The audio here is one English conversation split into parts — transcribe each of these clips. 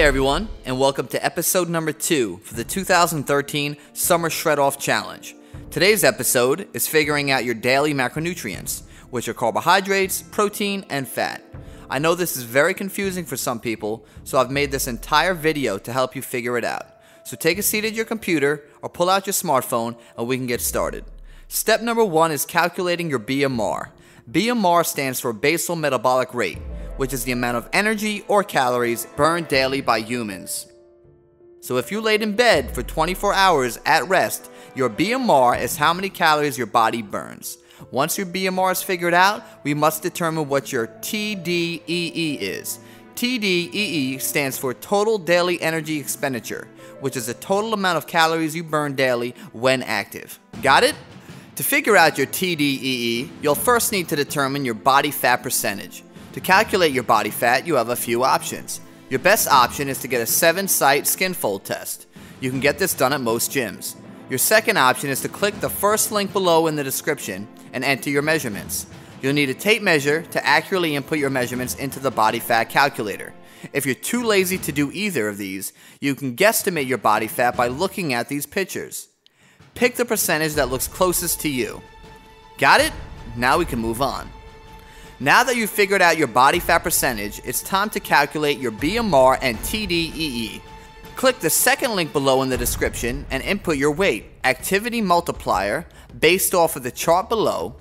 Hey everyone, and welcome to episode number 2 for the 2013 Summer Shred-Off Challenge. Today's episode is figuring out your daily macronutrients, which are carbohydrates, protein, and fat. I know this is very confusing for some people, so I've made this entire video to help you figure it out. So take a seat at your computer or pull out your smartphone and we can get started. Step number 1 is calculating your BMR. BMR stands for basal metabolic rate, which is the amount of energy or calories burned daily by humans. So if you laid in bed for 24 hours at rest, your BMR is how many calories your body burns. Once your BMR is figured out, we must determine what your TDEE is. TDEE stands for total daily energy expenditure, which is the total amount of calories you burn daily when active. Got it? To figure out your TDEE, you'll first need to determine your body fat percentage. To calculate your body fat, you have a few options. Your best option is to get a 7-site skin fold test. You can get this done at most gyms. Your second option is to click the first link below in the description and enter your measurements. You'll need a tape measure to accurately input your measurements into the body fat calculator. If you're too lazy to do either of these, you can guesstimate your body fat by looking at these pictures. Pick the percentage that looks closest to you. Got it? Now we can move on. Now that you've figured out your body fat percentage, it's time to calculate your BMR and TDEE. Click the second link below in the description and input your weight, activity multiplier, based off of the chart below.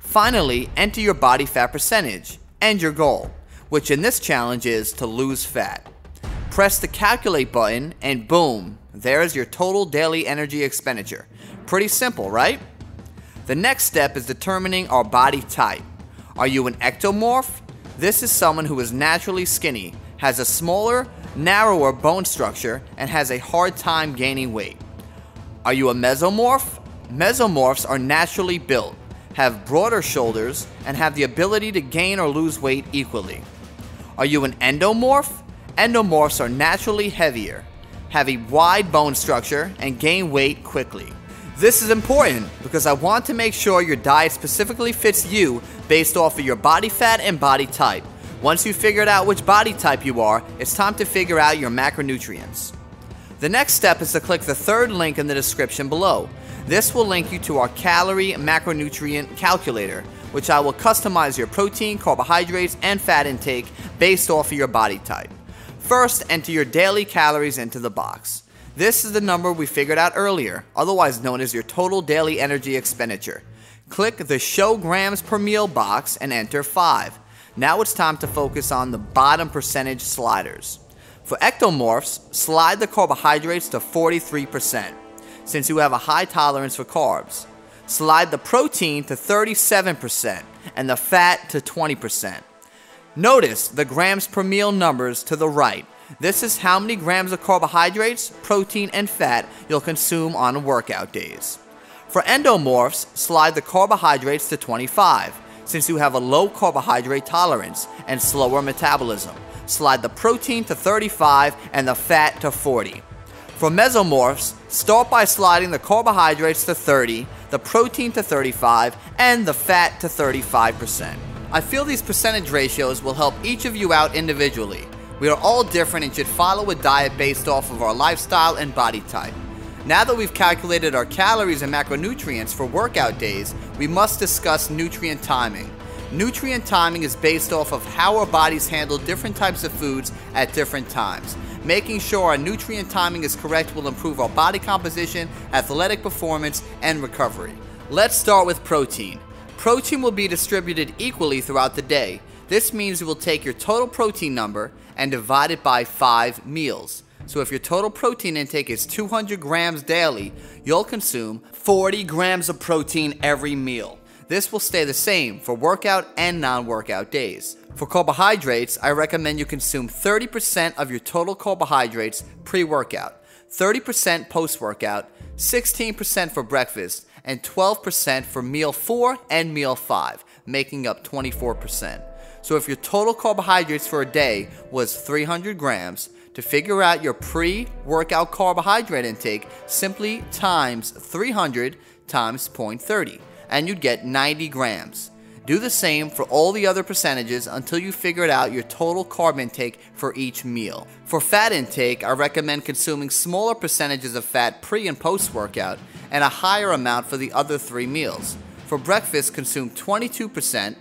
Finally, enter your body fat percentage and your goal, which in this challenge is to lose fat. Press the calculate button and boom, there's your total daily energy expenditure. Pretty simple, right? The next step is determining our body type. Are you an ectomorph? This is someone who is naturally skinny, has a smaller, narrower bone structure, and has a hard time gaining weight. Are you a mesomorph? Mesomorphs are naturally built, have broader shoulders, and have the ability to gain or lose weight equally. Are you an endomorph? Endomorphs are naturally heavier, have a wide bone structure, and gain weight quickly. This is important because I want to make sure your diet specifically fits you based off of your body fat and body type. Once you've figured out which body type you are, it's time to figure out your macronutrients. The next step is to click the third link in the description below. This will link you to our calorie macronutrient calculator, which I will customize your protein, carbohydrates, and fat intake based off of your body type. First, enter your daily calories into the box. This is the number we figured out earlier, otherwise known as your total daily energy expenditure. Click the Show Grams per Meal box and enter 5. Now it's time to focus on the bottom percentage sliders. For ectomorphs, slide the carbohydrates to 43%, since you have a high tolerance for carbs. Slide the protein to 37% and the fat to 20%. Notice the grams per meal numbers to the right. This is how many grams of carbohydrates, protein, and fat you'll consume on workout days. For endomorphs, slide the carbohydrates to 25%, since you have a low carbohydrate tolerance and slower metabolism. Slide the protein to 35% and the fat to 40%. For mesomorphs, start by sliding the carbohydrates to 30%, the protein to 35%, and the fat to 35%. I feel these percentage ratios will help each of you out individually. We are all different and should follow a diet based off of our lifestyle and body type. Now that we've calculated our calories and macronutrients for workout days, we must discuss nutrient timing. Nutrient timing is based off of how our bodies handle different types of foods at different times. Making sure our nutrient timing is correct will improve our body composition, athletic performance, and recovery. Let's start with protein. Protein will be distributed equally throughout the day. This means you will take your total protein number and divide it by 5 meals. So if your total protein intake is 200 grams daily, you'll consume 40 grams of protein every meal. This will stay the same for workout and non-workout days. For carbohydrates, I recommend you consume 30% of your total carbohydrates pre-workout, 30% post-workout, 16% for breakfast, and 12% for meal 4 and meal 5, making up 24%. So if your total carbohydrates for a day was 300 grams, to figure out your pre-workout carbohydrate intake, simply times 300 times 0.30, and you'd get 90 grams. Do the same for all the other percentages until you figure out your total carb intake for each meal. For fat intake, I recommend consuming smaller percentages of fat pre and post workout and a higher amount for the other three meals. For breakfast, consume 22%,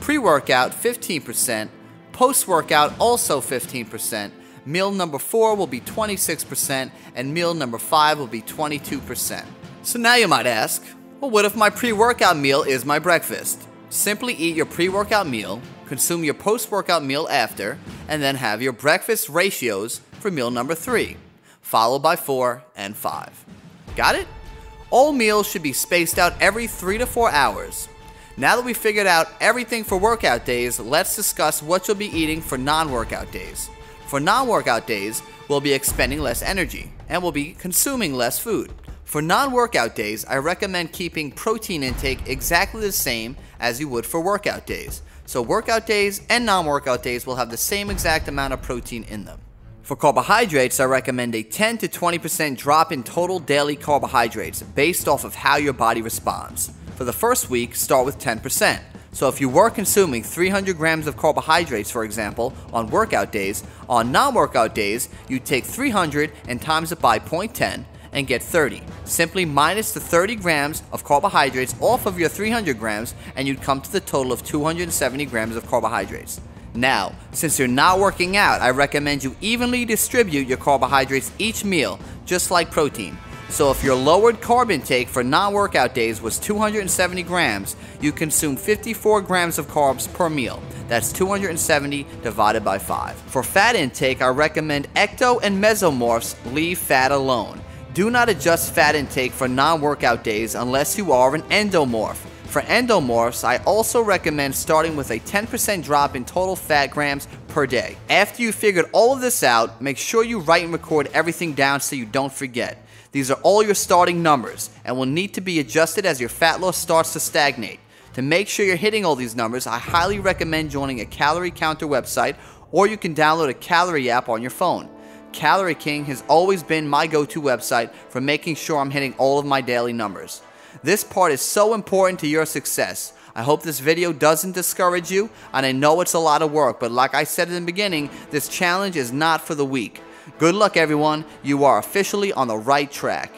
pre-workout 15%, post-workout also 15%, meal number 4 will be 26%, and meal number 5 will be 22%. So now you might ask, well, what if my pre-workout meal is my breakfast? Simply eat your pre-workout meal, consume your post-workout meal after, and then have your breakfast ratios for meal number 3, followed by 4 and 5. Got it? All meals should be spaced out every 3 to 4 hours. Now that we've figured out everything for workout days, let's discuss what you'll be eating for non-workout days. For non-workout days, we'll be expending less energy, and we'll be consuming less food. For non-workout days, I recommend keeping protein intake exactly the same as you would for workout days. So workout days and non-workout days will have the same exact amount of protein in them. For carbohydrates, I recommend a 10 to 20% drop in total daily carbohydrates based off of how your body responds. For the first week, start with 10%. So if you were consuming 300 grams of carbohydrates, for example, on workout days, on non-workout days, you take 300 and times it by 0.10 and get 30. Simply minus the 30 grams of carbohydrates off of your 300 grams and you'd come to the total of 270 grams of carbohydrates. Now, since you're not working out, I recommend you evenly distribute your carbohydrates each meal, just like protein. So if your lowered carb intake for non-workout days was 270 grams, you consume 54 grams of carbs per meal. That's 270 divided by 5. For fat intake, I recommend ecto and mesomorphs leave fat alone. Do not adjust fat intake for non-workout days unless you are an endomorph. For endomorphs, I also recommend starting with a 10% drop in total fat grams per day. After you've figured all of this out, make sure you write and record everything down so you don't forget. These are all your starting numbers and will need to be adjusted as your fat loss starts to stagnate. To make sure you're hitting all these numbers, I highly recommend joining a calorie counter website, or you can download a calorie app on your phone. Calorie King has always been my go-to website for making sure I'm hitting all of my daily numbers. This part is so important to your success. I hope this video doesn't discourage you, and I know it's a lot of work, but like I said in the beginning, this challenge is not for the weak. Good luck everyone, you are officially on the right track.